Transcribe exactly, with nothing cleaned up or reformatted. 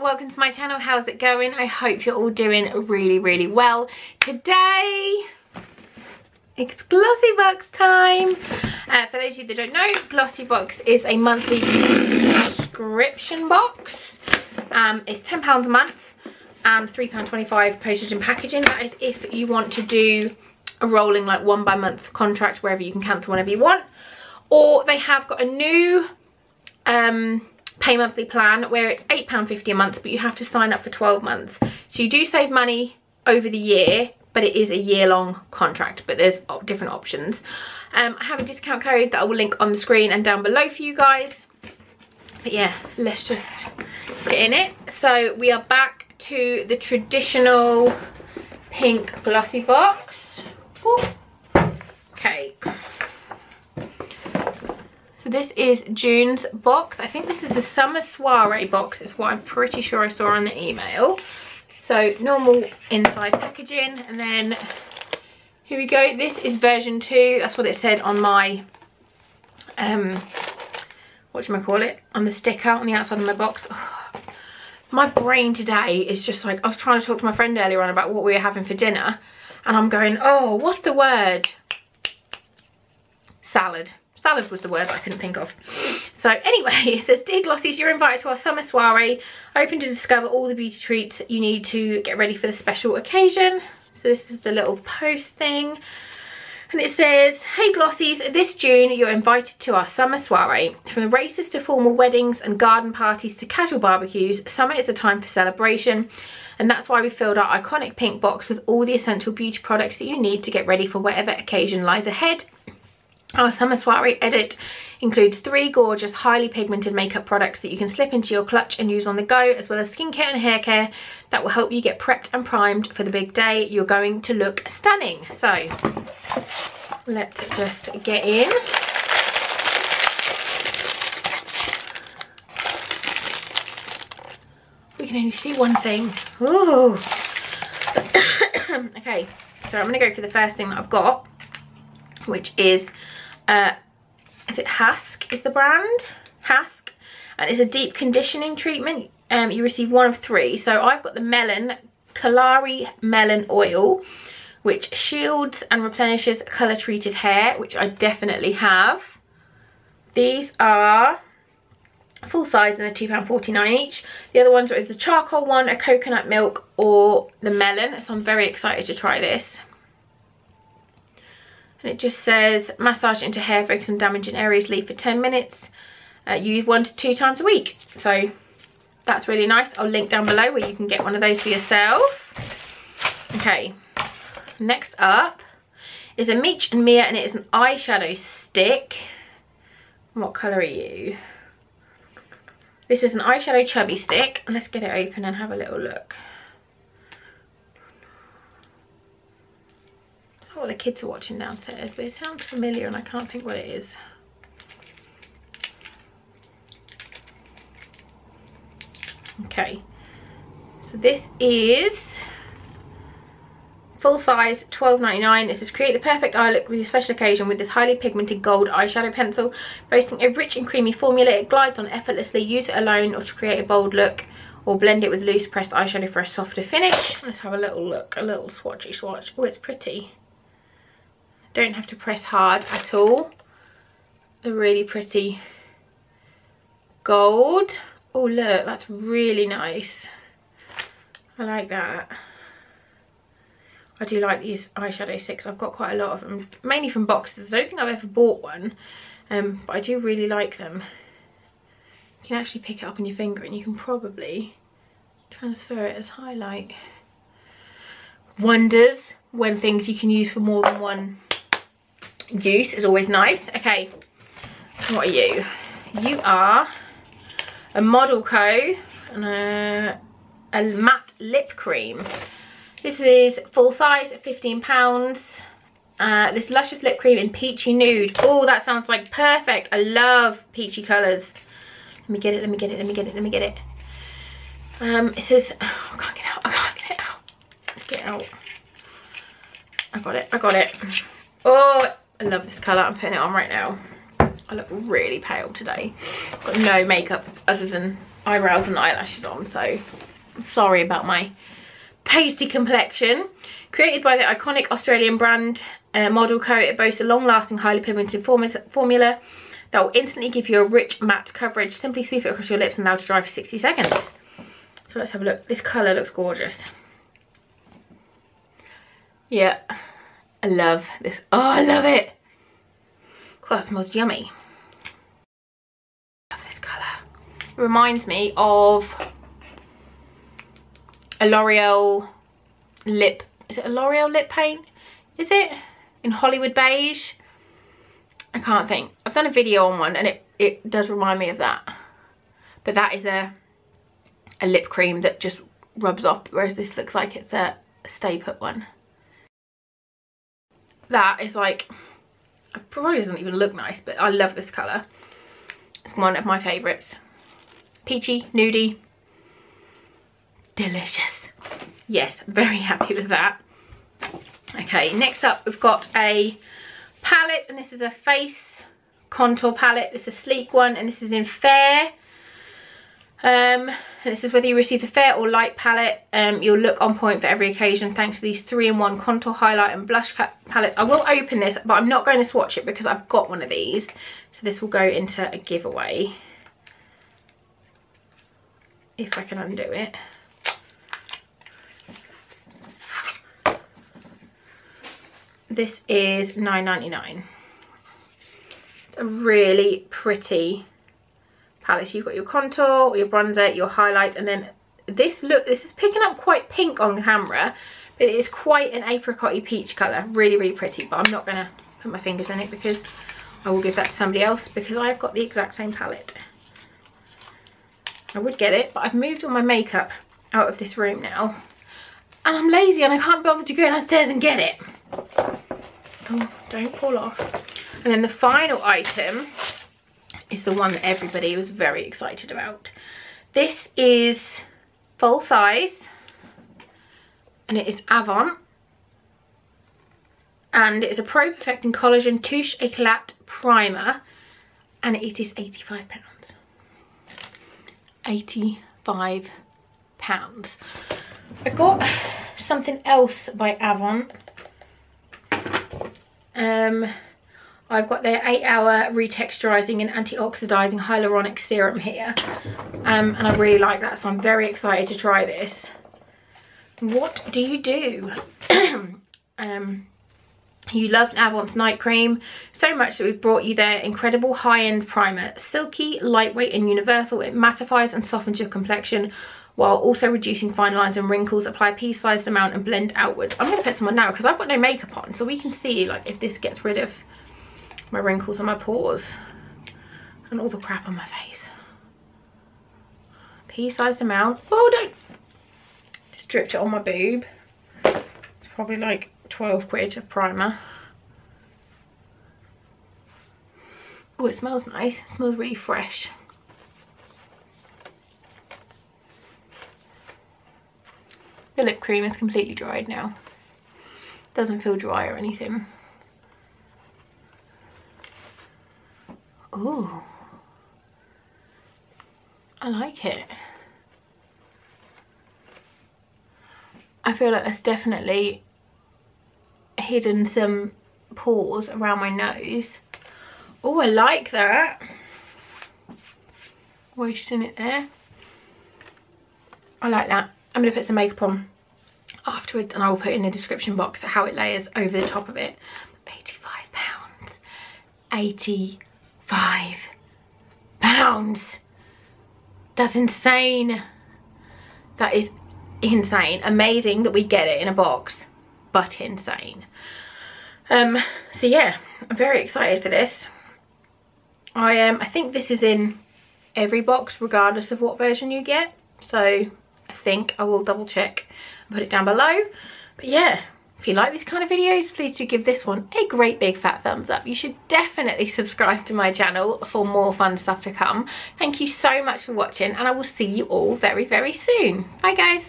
welcome to my channel. How's it going? I hope you're all doing really, really well. Today, it's Glossybox time. Uh, for those of you that don't know, Glossybox is a monthly subscription box. Um, it's ten pounds a month and three pounds twenty-five postage and packaging. That is if you want to do a rolling, like, one by month contract, wherever you can cancel whenever you want. Or they have got a new um, pay monthly plan where it's eight pounds fifty a month, but you have to sign up for twelve months. So you do save money over the year, but it is a year-long contract, but there's different options. Um, I have a discount code that I will link on the screen and down below for you guys. But yeah, let's just get in it. So we are back to the traditional pink glossy box. Ooh. Okay. This is June's box. I think this is the summer soiree box is what I'm pretty sure I saw on the email. So normal inside packaging, and then here we go, this is version two. That's what it said on my um what do I call it, on the sticker on the outside of my box. Oh, my brain today is just like, I was trying to talk to my friend earlier on about what we were having for dinner, and I'm going, oh, what's the word? Salad. Salad was the word I couldn't think of. So anyway, it says, dear Glossies, you're invited to our summer soiree, open to discover all the beauty treats you need to get ready for the special occasion. So this is the little post thing. And it says, hey Glossies, this June you're invited to our summer soiree. From the races to formal weddings and garden parties to casual barbecues, summer is a time for celebration. And that's why we filled our iconic pink box with all the essential beauty products that you need to get ready for whatever occasion lies ahead. Our summer soiree edit includes three gorgeous, highly pigmented makeup products that you can slip into your clutch and use on the go, as well as skincare and hair care that will help you get prepped and primed for the big day. You're going to look stunning. So let's just get in. We can only see one thing. Ooh. Okay, so I'm going to go for the first thing that I've got, which is uh is it Hask is the brand, Hask, and it's a deep conditioning treatment. Um you receive one of three. So I've got the melon Kalari melon oil, which shields and replenishes color treated hair, which I definitely have. These are full size and they're two pounds forty-nine each. The other ones are the charcoal one, a coconut milk, or the melon. So I'm very excited to try this. And it just says, massage into hair, focus on damaging areas, leave for ten minutes. Uh, you one to two times a week. So that's really nice. I'll link down below where you can get one of those for yourself. Okay, next up is a Meech and Mia, and it is an eyeshadow stick. What colour are you? This is an eyeshadow chubby stick. Let's get it open and have a little look. What the kids are watching downstairs, but it sounds familiar and I can't think what it is. Okay, so this is full size, twelve ninety-nine. It says, create the perfect eye look with your special occasion with this highly pigmented gold eyeshadow pencil. Boasting a rich and creamy formula, it glides on effortlessly. Use it alone or to create a bold look, or blend it with loose pressed eyeshadow for a softer finish. Let's have a little look, a little swatchy swatch. Oh, it's pretty. Don't have to press hard at all. A really pretty gold. Oh look, that's really nice. I like that. I do like these eyeshadow sticks. I've got quite a lot of them, mainly from boxes. I don't think I've ever bought one, um, but I do really like them. You can actually pick it up on your finger and you can probably transfer it as highlight. Wonders when things you can use for more than one use is always nice. Okay, what are you? You are a Model Co and a, a matte lip cream. This is full size at fifteen pounds. Uh, this luscious lip cream in peachy nude. Oh, that sounds like perfect. I love peachy colours. Let me get it, let me get it, let me get it, let me get it. Um, it says, oh, I can't get out, I can't get it out. Get out. I got it, I got it. Oh, I love this colour. I'm putting it on right now. I look really pale today. Got no makeup other than eyebrows and eyelashes on, so sorry about my pasty complexion. Created by the iconic Australian brand uh, Model Co, it boasts a long-lasting, highly pigmented formula that will instantly give you a rich matte coverage. Simply sweep it across your lips and allow it to dry for sixty seconds. So let's have a look. This colour looks gorgeous. Yeah, I love this. Oh, I love it. God, that smells yummy. I love this colour. It reminds me of a L'Oreal lip. Is it a L'Oreal lip paint? Is it? In Hollywood Beige? I can't think. I've done a video on one and it, it does remind me of that. But that is a a lip cream that just rubs off, whereas this looks like it's a Stay Put one. That is like, it probably doesn't even look nice, but I love this colour. It's one of my favourites. Peachy, nudie, delicious. Yes, I'm very happy with that. Okay, next up we've got a palette, and this is a face contour palette. This is a Sleek one, and this is in Fair. Um, this is whether you receive the fair or light palette, um, you'll look on point for every occasion thanks to these three in one contour, highlight and blush palettes. I will open this, but I'm not going to swatch it because I've got one of these, so this will go into a giveaway if I can undo it. This is nine ninety-nine. It's a really pretty palette. So you've got your contour, your bronzer, your highlight, and then this look, this is picking up quite pink on camera, but it is quite an apricot-y peach colour. Really, really pretty, but I'm not going to put my fingers in it because I will give that to somebody else because I've got the exact same palette. I would get it, but I've moved all my makeup out of this room now. And I'm lazy and I can't bother to go downstairs and get it. Oh, don't fall off. And then the final item is the one that everybody was very excited about. This is full size and it is Avant, and it is a Pro Perfecting Collagen Touche Éclat Primer, and it is eighty-five pounds. eighty-five pounds. I got something else by Avant. Um, I've got their eight hour retexturizing and anti-oxidizing hyaluronic serum here. Um, and I really like that, so I'm very excited to try this. What do you do? um, you loved Avant's night cream so much that we've brought you their incredible high-end primer. Silky, lightweight and universal, it mattifies and softens your complexion while also reducing fine lines and wrinkles. Apply a pea-sized amount and blend outwards. I'm going to put some on now because I've got no makeup on, so we can see like if this gets rid of my wrinkles and my pores and all the crap on my face. Pea-sized amount. Oh, don't. Just dripped it on my boob. It's probably like twelve quid of primer. Oh, it smells nice. It smells really fresh. The lip cream is completely dried now. Doesn't feel dry or anything. Ooh. I like it. I feel like that's definitely hidden some pores around my nose. Oh, I like that. Wasting it there. I like that. I'm going to put some makeup on afterwards and I will put in the description box how it layers over the top of it. eighty-five pounds. eighty-five pounds. That's insane. That is insane. Amazing that we get it in a box, but insane. Um, so yeah, I'm very excited for this. I am. Um, I think this is in every box regardless of what version you get. So I think I will double check and put it down below. But yeah, if you like these kind of videos, please do give this one a great big fat thumbs up. You should definitely subscribe to my channel for more fun stuff to come. Thank you so much for watching and I will see you all very, very soon. Bye guys.